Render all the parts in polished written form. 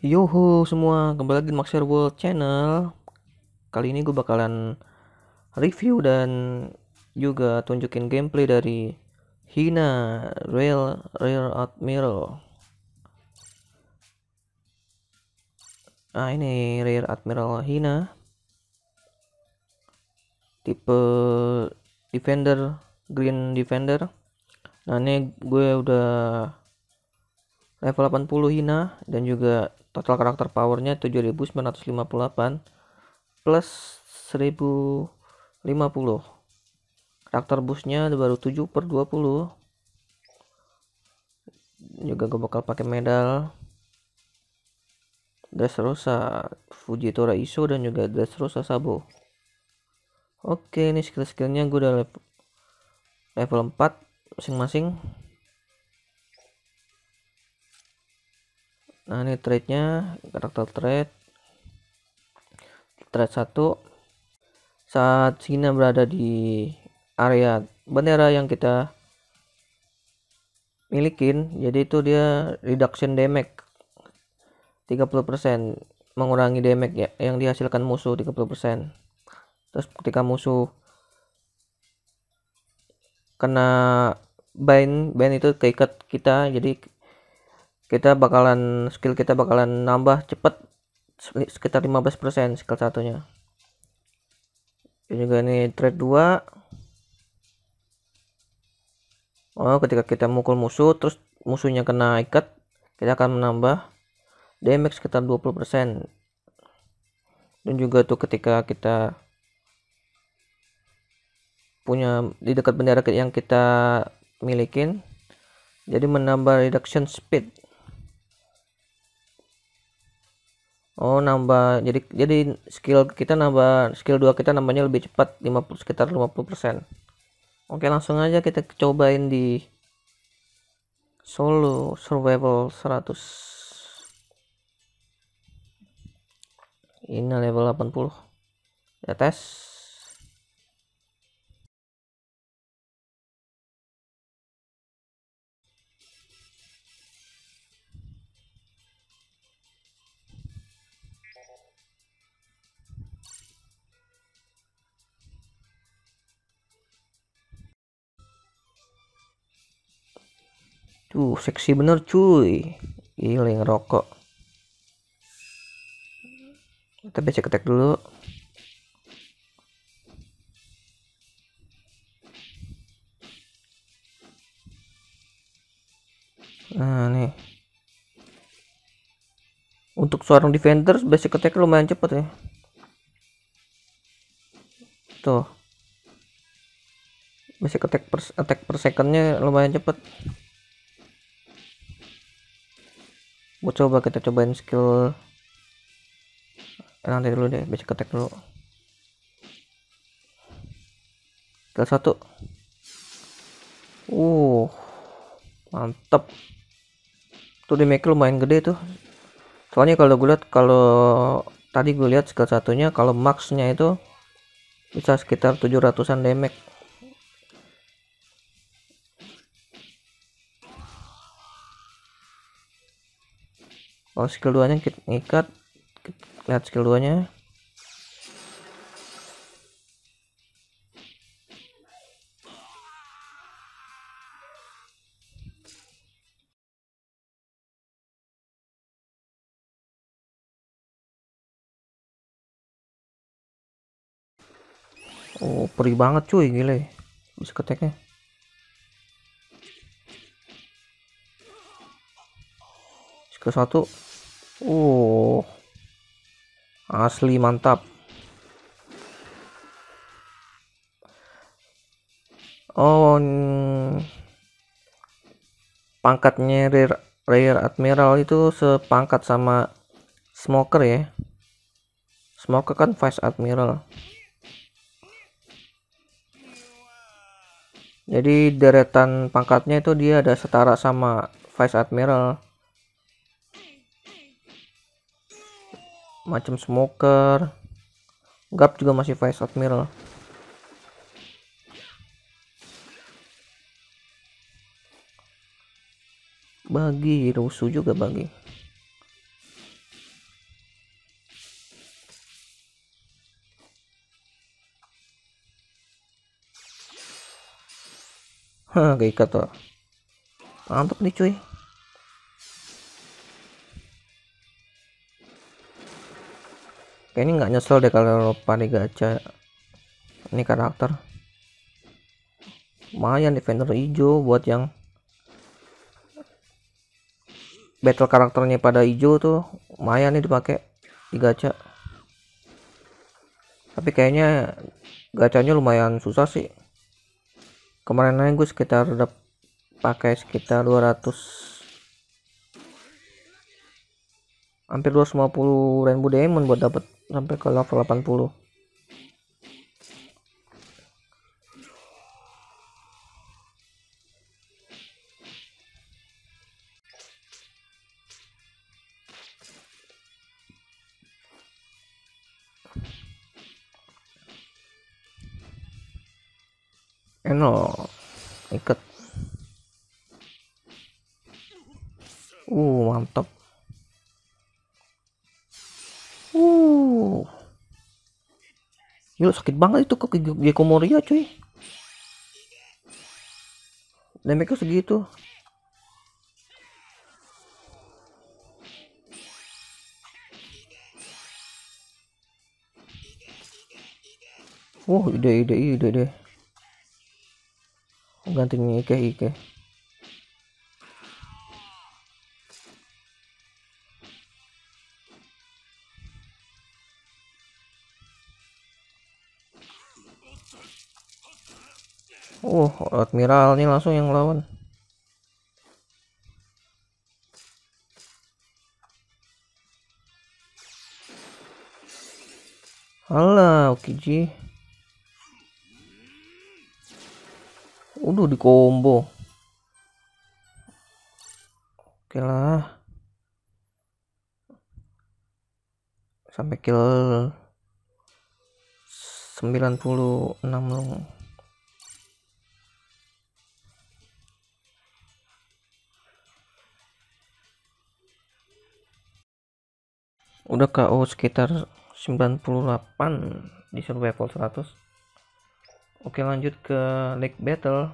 Yoho semua, kembali lagi di Maxier World Channel. Kali ini gue bakalan review dan juga tunjukin gameplay dari Hina Rear Admiral. Nah, ini Rear Admiral Hina, tipe Defender, Green Defender. Nah, ini gue udah level 80 Hina dan juga total karakter powernya 7958 plus 1050. Karakter boostnya baru 7/20. Juga gue bakal pakai medal dressrosa fuji tora iso dan juga dressrosa sabo. Oke, ini skill-skillnya gue udah level 4 masing-masing. Nah, ini trait-nya, karakter trait. Trait 1. Saat Hina berada di area bendera yang kita milikin, jadi itu dia reduction damage 30%, mengurangi damage ya yang dihasilkan musuh 30%. Terus ketika musuh kena bind itu keikat kita, jadi skill kita bakalan nambah cepat sekitar 15% skill satunya. Dan juga ini trait 2. Ketika kita mukul musuh terus musuhnya kena ikat, kita akan menambah damage sekitar 20%. Dan juga tuh ketika kita punya di dekat bendera yang kita milikin, jadi menambah reduction speed. Nambah jadi skill 2 kita nambahnya lebih cepat sekitar 50%. Oke, langsung aja kita cobain di Solo Survival 100. Ini level 80. Ya, tes. Tuh, seksi bener cuy. Gila, ngerokok. Kita basic attack dulu. Nah, nih. Untuk seorang defender basic attack lumayan cepat ya. Tuh. Basic attack per secondnya lumayan cepat. Kita cobain skill nanti dulu deh, basic attack dulu. Skill 1. Mantap tuh, damage lumayan gede tuh. Soalnya kalau gue lihat, kalau tadi gue lihat skill satunya, kalau maxnya itu bisa sekitar 700-an damage. Kalau skill 2 nya kita ngikat, lihat skill 2 nya perih banget cuy, gile bisa keteknya. Skill 1. Asli mantap. Pangkatnya Rear Admiral itu sepangkat sama Smoker ya. Smoker kan Vice Admiral. Jadi deretan pangkatnya itu dia ada setara sama Vice Admiral. Macam Smoker, Garp juga masih Vice Admiral. Bagi Rusu juga bagi. Keikat tuh. Mantap nih cuy. Kayaknya nggak nyesel deh kalau paling gacha ini karakter. Lumayan defender hijau buat yang battle karakternya pada hijau tuh, lumayan nih dipakai di gacha. Tapi kayaknya gacanya lumayan susah sih. Kemarin aja gue sekitar udah pakai sekitar 200 hampir 250 Rainbow Diamond buat dapet sampai ke level 80. Ikat. Mantap. Gila, sakit banget itu ke Gekomoria cuy. Damage-nya segitu. Ide. Gantinya Ike. Admiral nih langsung yang lawan. Alah, Kiji. Udah di combo. Oke lah. Sampai kill 96 long. Udah KO sekitar 98 di survival 100. Oke, lanjut ke League Battle.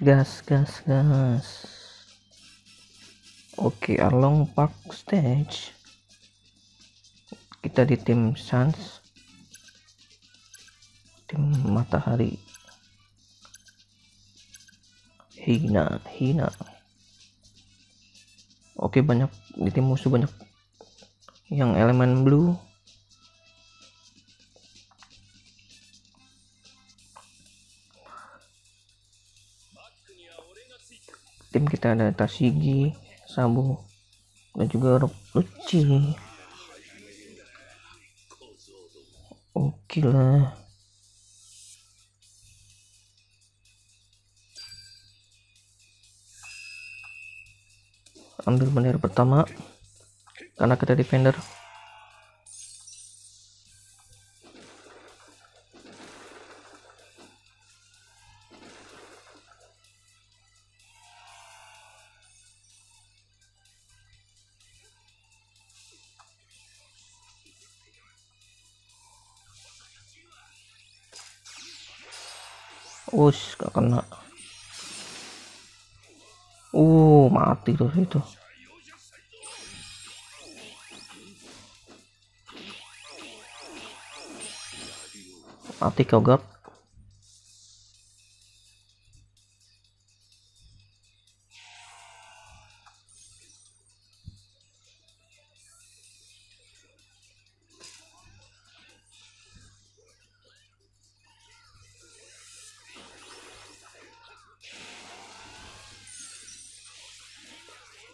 Gas. Oke, Arlong Park stage. Kita di tim Suns. Tim Matahari. Hina. Oke, banyak di tim musuh, banyak yang elemen blue. Tim kita ada Tashigi, Sabo, dan juga Rob Lucci. Oke lah. Ambil bendera pertama karena kita defender. Wush, gak kena. Mati tuh itu. Mati kau, Garp.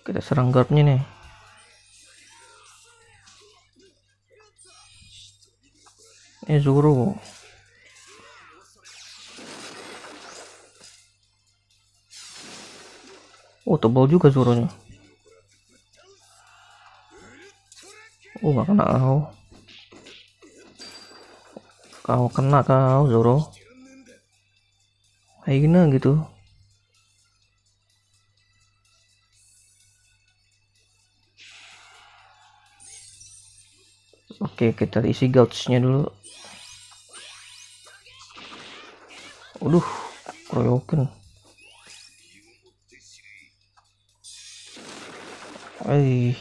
Kita serang Garpnya nih. Ini Zoro. Oh, tebal juga Zoronya. Oh, nggak kena kau. Kau kena kau Zoro. Kayak gini gitu. Oke, kita isi gauge-nya dulu. Aduh, royokin. Aih.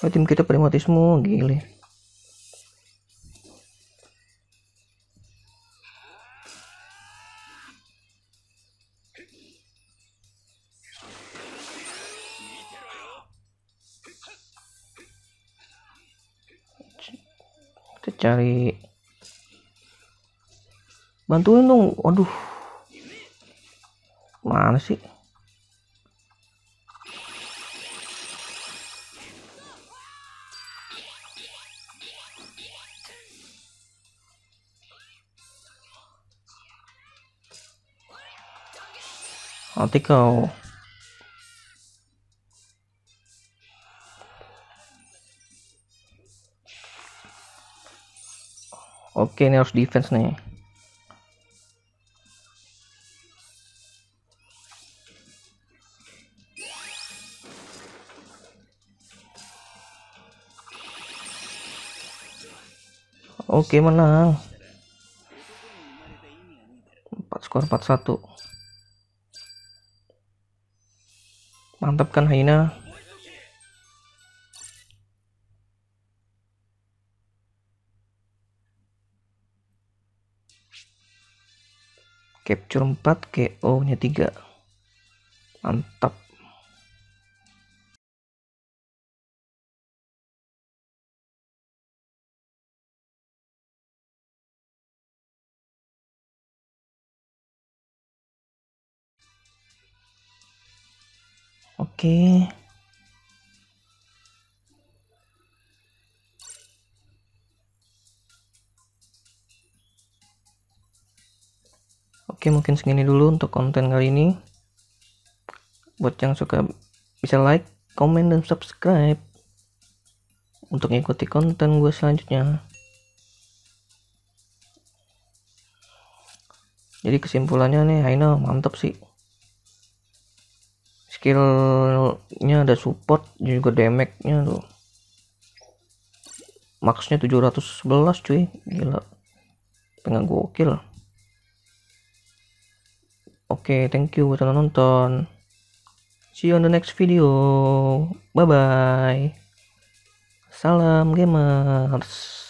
Oh, tim kita pada mati semua, gile. Cari bantuin dong. Aduh, mana sih? Nanti kau oke, ini harus defense nih. Oke, menang. 4 skor 4-1. Mantap kan Hina? Capture 4, KO nya 3. Mantap. Oke. Oke, mungkin segini dulu untuk konten kali ini. Buat yang suka bisa like, komen, dan subscribe untuk mengikuti konten gue selanjutnya. Jadi kesimpulannya nih, Hina mantap sih. Skillnya ada support juga, damage-nya tuh. Max-nya 711 cuy, gila. Pengen gokil. Oke, thank you buat yang nonton. See you on the next video. Bye bye. Salam gamers.